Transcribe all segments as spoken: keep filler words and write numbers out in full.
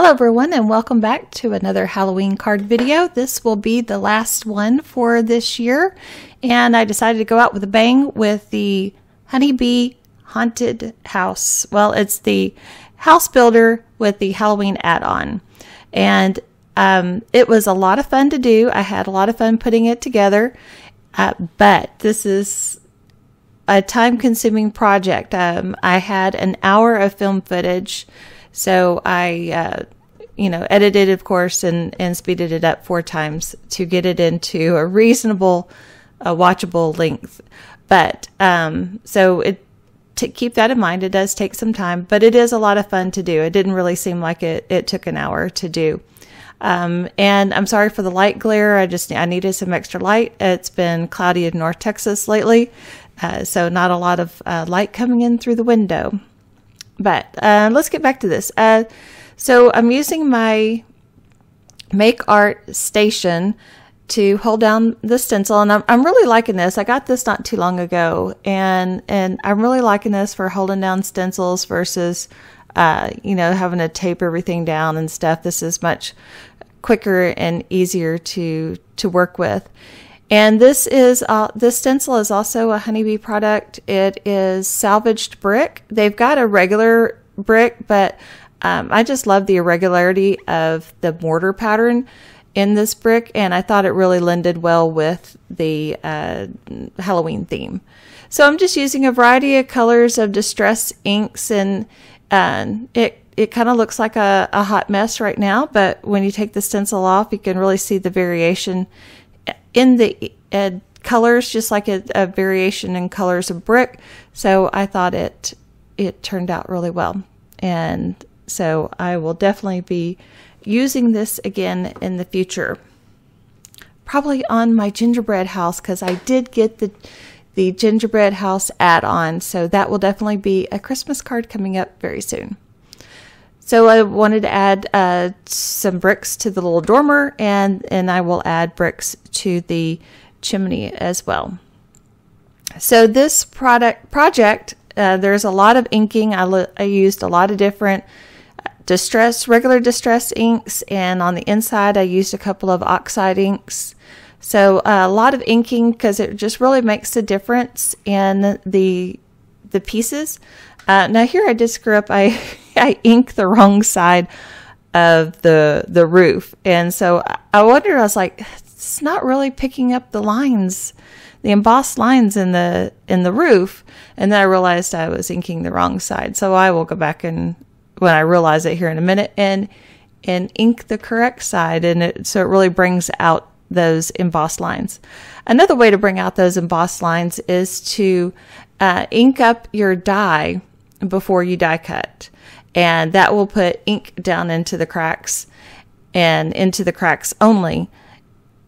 Hello everyone and welcome back to another Halloween card video. This will be the last one for this year, and I decided to go out with a bang with the Honey Bee Haunted House. Well, it's the house builder with the Halloween add-on, and um, it was a lot of fun to do. I had a lot of fun putting it together, uh, but this is a time-consuming project. Um, I had an hour of film footage. So I, uh, you know, edited, of course, and, and speeded it up four times to get it into a reasonable, uh, watchable length. But um, so it, to keep that in mind, it does take some time, but it is a lot of fun to do. It didn't really seem like it, it took an hour to do. Um, and I'm sorry for the light glare. I just, I needed some extra light. It's been cloudy in North Texas lately. Uh, so not a lot of uh, light coming in through the window. But uh, let's get back to this. Uh, so I'm using my Make Art Station to hold down the stencil, and I'm, I'm really liking this. I got this not too long ago, and and I'm really liking this for holding down stencils versus, uh, you know, having to tape everything down and stuff. This is much quicker and easier to to work with. And this is uh, this stencil is also a Honey Bee product. It is salvaged brick. They've got a regular brick, but um, I just love the irregularity of the mortar pattern in this brick, and I thought it really lended well with the uh, Halloween theme. So I'm just using a variety of colors of distress inks, and uh, it it kind of looks like a, a hot mess right now. But when you take the stencil off, you can really see the variation in the uh, colors, just like a, a variation in colors of brick. So I thought it it turned out really well, and so I will definitely be using this again in the future, probably on my gingerbread house, because I did get the the gingerbread house add-on, so that will definitely be a Christmas card coming up very soon. So I wanted to add uh, some bricks to the little dormer, and, and I will add bricks to the chimney as well. So this product project, uh, there's a lot of inking. I, I used a lot of different distress, regular distress inks, and on the inside I used a couple of oxide inks. So uh, a lot of inking, because it just really makes a difference in the, the pieces. Uh, now here I did screw up. I I inked the wrong side of the the roof, and so I wondered. I was like, it's not really picking up the lines, the embossed lines in the in the roof. And then I realized I was inking the wrong side. So I will go back, and when I realize it here in a minute, and and ink the correct side, and it, so it really brings out those embossed lines. Another way to bring out those embossed lines is to uh, ink up your die before you die cut, and that will put ink down into the cracks and into the cracks only,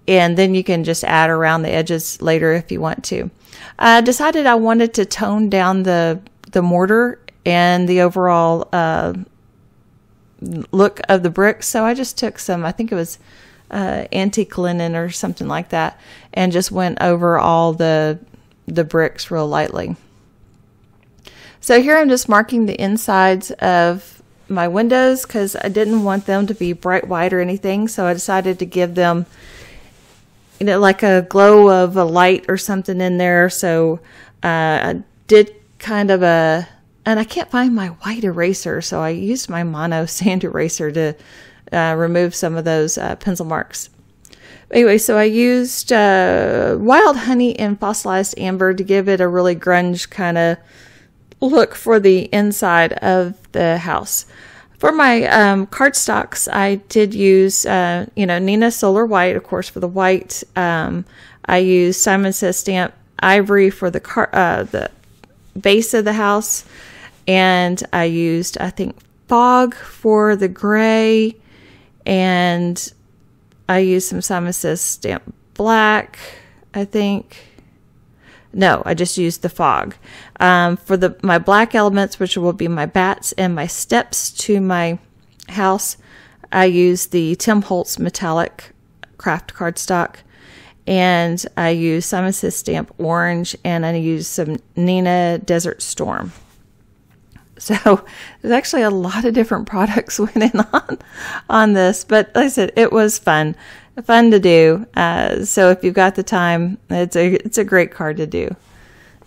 and then you can just add around the edges later if you want to. I decided I wanted to tone down the the mortar and the overall uh, look of the bricks, so I just took some, I think it was uh, antique linen or something like that, and just went over all the the bricks real lightly. So here I'm just marking the insides of my windows, because I didn't want them to be bright white or anything. So I decided to give them, you know, like a glow of a light or something in there. So uh, I did kind of a, and I can't find my white eraser, so I used my mono sand eraser to uh, remove some of those uh, pencil marks. Anyway, so I used uh, wild honey and fossilized amber to give it a really grunge kind of look for the inside of the house. For my um, cardstocks, I did use, uh, you know, Neenah Solar White, of course, for the white. Um, I used Simon Says Stamp Ivory for the car, uh, the base of the house, and I used, I think, Fog for the gray, and I used some Simon Says Stamp Black, I think. No, I just used the fog um, for the my black elements, which will be my bats and my steps to my house. I used the Tim Holtz metallic craft cardstock, and I used Simon Says Stamp Orange, and I used some Neenah Desert Storm. So there's actually a lot of different products went in on, on this, but like I said, it was fun, fun to do. Uh, so if you've got the time, it's a, it's a great card to do.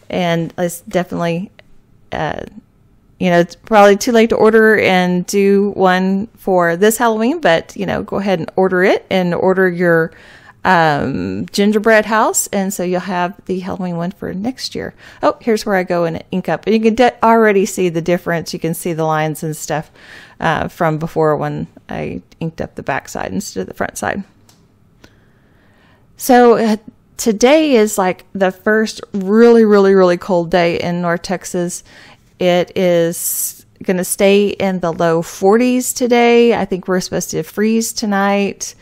And it's definitely, uh, you know, it's probably too late to order and do one for this Halloween, but, you know, go ahead and order it and order your um, gingerbread house. And so you'll have the Halloween one for next year. Oh, here's where I go and ink up. And you can de- already see the difference. You can see the lines and stuff uh, from before when I inked up the back side instead of the front side. So uh, today is like the first really, really, really cold day in North Texas. It is going to stay in the low forties today. I think we're supposed to freeze tonight.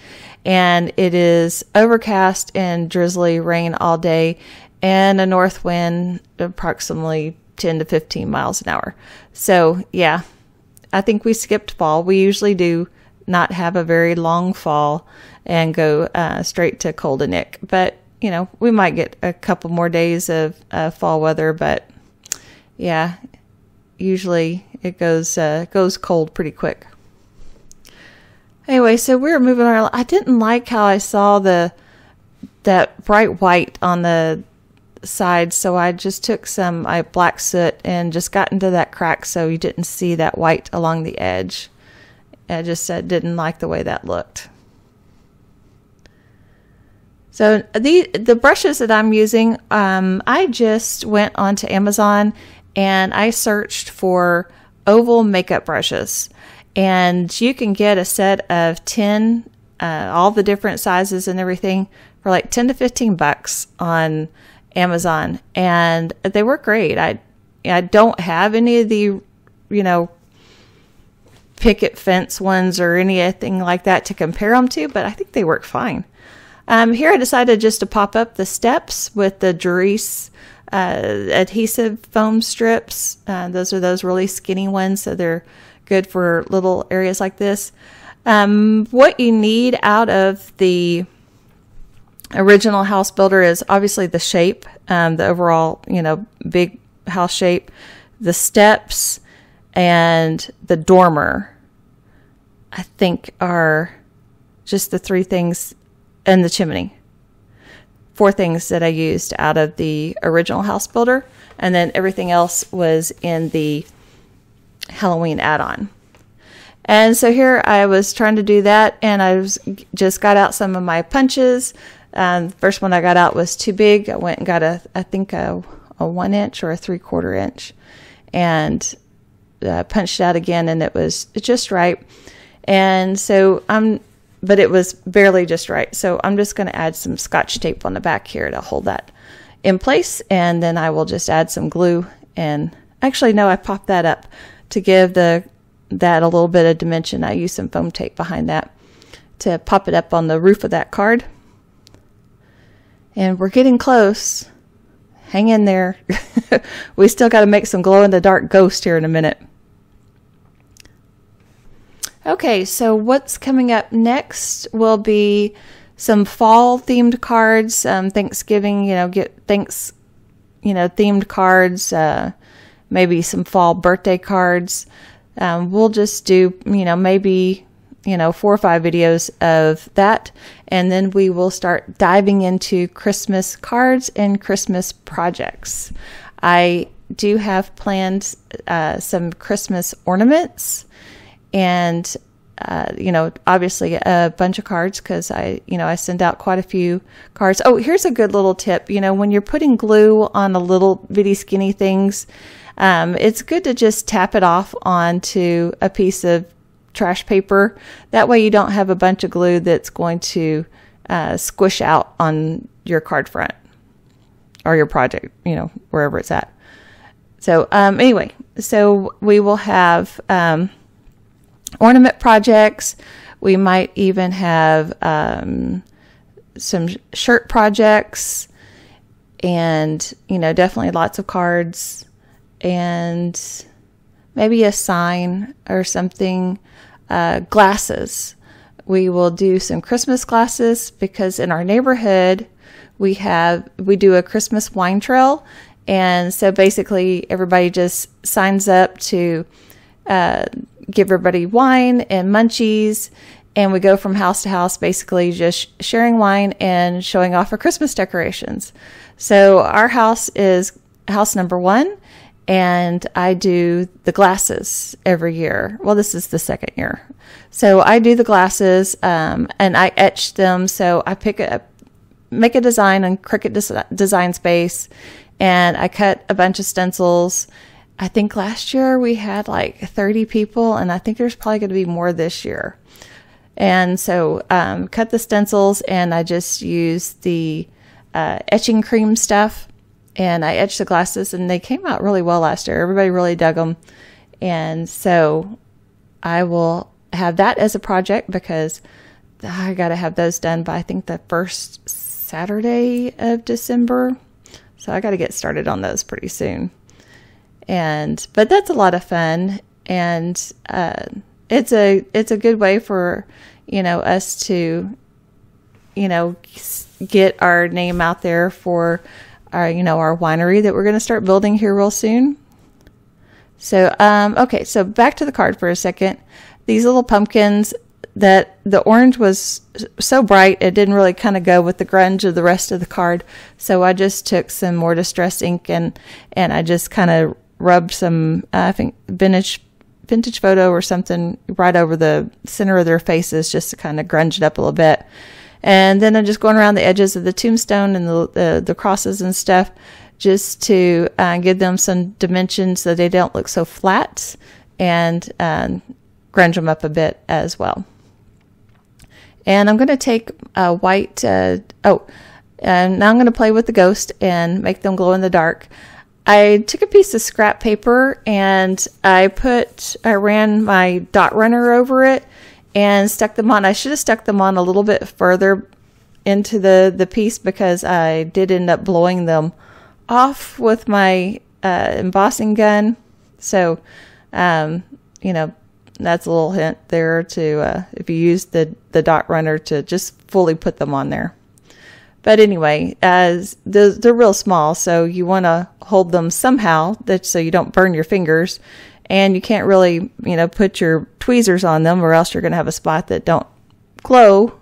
And it is overcast and drizzly rain all day and a north wind approximately ten to fifteen miles an hour. So, yeah, I think we skipped fall. We usually do not have a very long fall and go uh, straight to cold and ick. But, you know, we might get a couple more days of uh, fall weather, but yeah, usually it goes uh, goes cold pretty quick. Anyway, so we were moving around. I didn't like how I saw the that bright white on the side, so I just took some I black soot and just got into that crack so you didn't see that white along the edge. I just uh, didn't like the way that looked. So the the brushes that I'm using, um, I just went onto Amazon and I searched for oval makeup brushes. And you can get a set of ten, uh, all the different sizes and everything for like ten to fifteen bucks on Amazon. And they work great. I, I don't have any of the, you know, picket fence ones or anything like that to compare them to, but I think they work fine. Um, here I decided just to pop up the steps with the Doris uh, adhesive foam strips. Uh, those are those really skinny ones, so they're good for little areas like this. Um, what you need out of the original house builder is obviously the shape, um, the overall, you know, big house shape, the steps, and the dormer, I think, are just the three things, and the chimney. Four things that I used out of the original house builder, and then everything else was in the Halloween add-on. And so here I was trying to do that, and I was, just got out some of my punches. Um, the first one I got out was too big. I went and got a, I think a, a one inch or a three quarter inch, and uh, punched out again, and it was just right. And so I'm, but it was barely just right. So I'm just going to add some Scotch tape on the back here to hold that in place. And then I will just add some glue, and actually, no, I popped that up to give the, that a little bit of dimension. I used some foam tape behind that to pop it up on the roof of that card. And we're getting close. Hang in there. We still got to make some glow in the dark ghost here in a minute. Okay, so what's coming up next will be some fall themed cards, um, Thanksgiving, you know, get thanks, you know, themed cards, uh, maybe some fall birthday cards. Um, we'll just do, you know, maybe, you know, four or five videos of that. And then we will start diving into Christmas cards and Christmas projects. I do have planned uh, some Christmas ornaments. And, uh, you know, obviously a bunch of cards, because I, you know, I send out quite a few cards. Oh, here's a good little tip. You know, when you're putting glue on the little bitty skinny things, um, it's good to just tap it off onto a piece of trash paper. That way you don't have a bunch of glue that's going to uh, squish out on your card front or your project, you know, wherever it's at. So um, anyway, so we will have... Um, ornament projects. We might even have um, some shirt projects, and you know, definitely lots of cards, and maybe a sign or something. Uh, glasses. We will do some Christmas glasses, because in our neighborhood we have we do a Christmas wine trail, And so basically everybody just signs up to uh, give everybody wine and munchies. And we go from house to house, basically just sharing wine and showing off our Christmas decorations. So our house is house number one, and I do the glasses every year. Well, this is the second year. So I do the glasses, um, and I etch them. So I pick up, make a design on Cricut des- Design Space, and I cut a bunch of stencils. I think last year we had like thirty people, and I think there's probably going to be more this year. And so um, cut the stencils, and I just use the uh, etching cream stuff, and I etched the glasses, and they came out really well last year. Everybody really dug them. And so I will have that as a project because I got to have those done by I think the first Saturday of December. So I got to get started on those pretty soon. And but that's a lot of fun. And uh It's a it's a good way for, you know, us to, you know, get our name out there for our, you know, our winery that we're going to start building here real soon. So, um, okay, so back to the card for a second. These little pumpkins, that the orange was so bright, it didn't really kind of go with the grunge of the rest of the card. So I just took some more distress ink and, and I just kind of rubbed some, uh, I think, vintage vintage photo or something right over the center of their faces just to kind of grunge it up a little bit. And then I'm just going around the edges of the tombstone and the the, the crosses and stuff just to uh, give them some dimensions so they don't look so flat, and um, grunge them up a bit as well. And I'm going to take a white, uh, oh, and now I'm going to play with the ghost and make them glow in the dark. I took a piece of scrap paper and I put, I ran my dot runner over it and stuck them on. I should have stuck them on a little bit further into the, the piece because I did end up blowing them off with my uh, embossing gun. So, um, you know, that's a little hint there to, uh, if you use the, the dot runner, to just fully put them on there. But anyway, as they're, they're real small, so you want to hold them somehow that so you don't burn your fingers, and you can't really, you know, put your tweezers on them, or else you're going to have a spot that don't glow.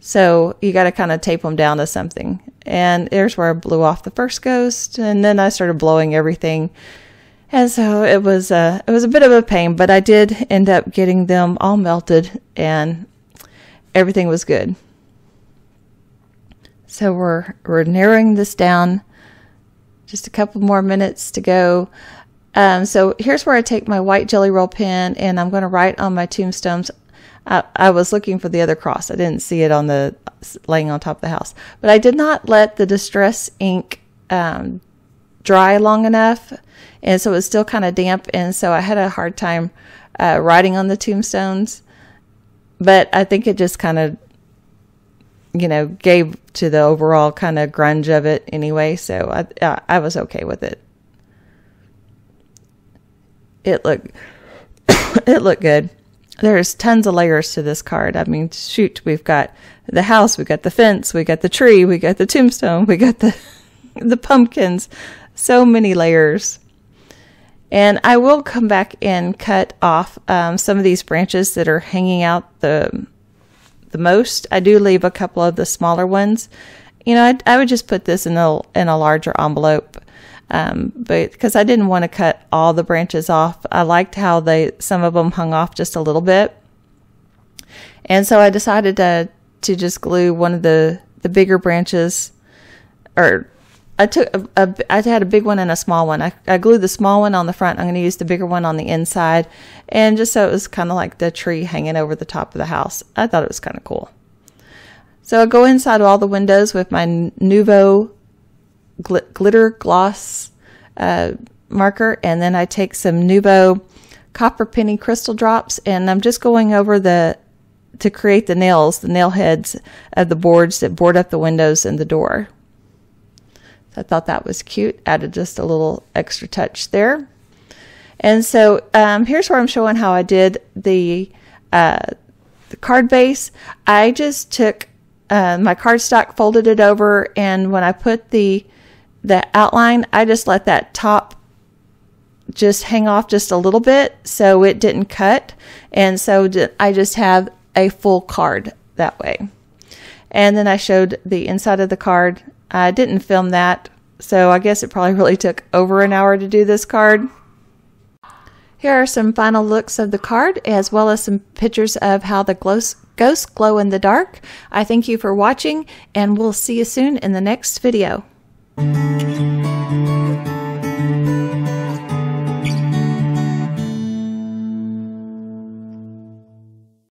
So you got to kind of tape them down to something. And there's where I blew off the first ghost, and then I started blowing everything, and so it was a it was a bit of a pain, but I did end up getting them all melted, and everything was good. So we're, we're narrowing this down. Just a couple more minutes to go. Um, so here's where I take my white jelly roll pen, and I'm going to write on my tombstones. I, I was looking for the other cross. I didn't see it on the laying on top of the house. But I did not let the distress ink um, dry long enough, and so it was still kind of damp, and so I had a hard time uh, writing on the tombstones. But I think it just kind of, you know, gave to the overall kind of grunge of it anyway, so I, I, I was okay with it. It looked, it looked good. There's tons of layers to this card. I mean, shoot, we've got the house, we've got the fence, we got the tree, we got the tombstone, we got the, the pumpkins, so many layers. And I will come back and cut off um, some of these branches that are hanging out the the most. I do leave a couple of the smaller ones. You know, I, I would just put this in a, in a larger envelope, um, but because I didn't want to cut all the branches off. I liked how they, some of them hung off just a little bit. And so I decided to, to just glue one of the, the bigger branches, or I took, a, a, I had a big one and a small one. I, I glued the small one on the front. I'm going to use the bigger one on the inside. And just so it was kind of like the tree hanging over the top of the house. I thought it was kind of cool. So I'll go inside all the windows with my Nuvo gl glitter gloss uh, marker. And then I take some Nuvo copper penny crystal drops. And I'm just going over the, to create the nails, the nail heads of the boards that board up the windows and the door. I thought that was cute. Added just a little extra touch there. And so um, here's where I'm showing how I did the, uh, the card base. I just took uh, my cardstock, folded it over, and when I put the the outline, I just let that top just hang off just a little bit so it didn't cut. And so I just have a full card that way. And then I showed the inside of the card. I didn't film that, so I guess it probably really took over an hour to do this card. Here are some final looks of the card, as well as some pictures of how the ghosts glow in the dark. I thank you for watching, and we'll see you soon in the next video.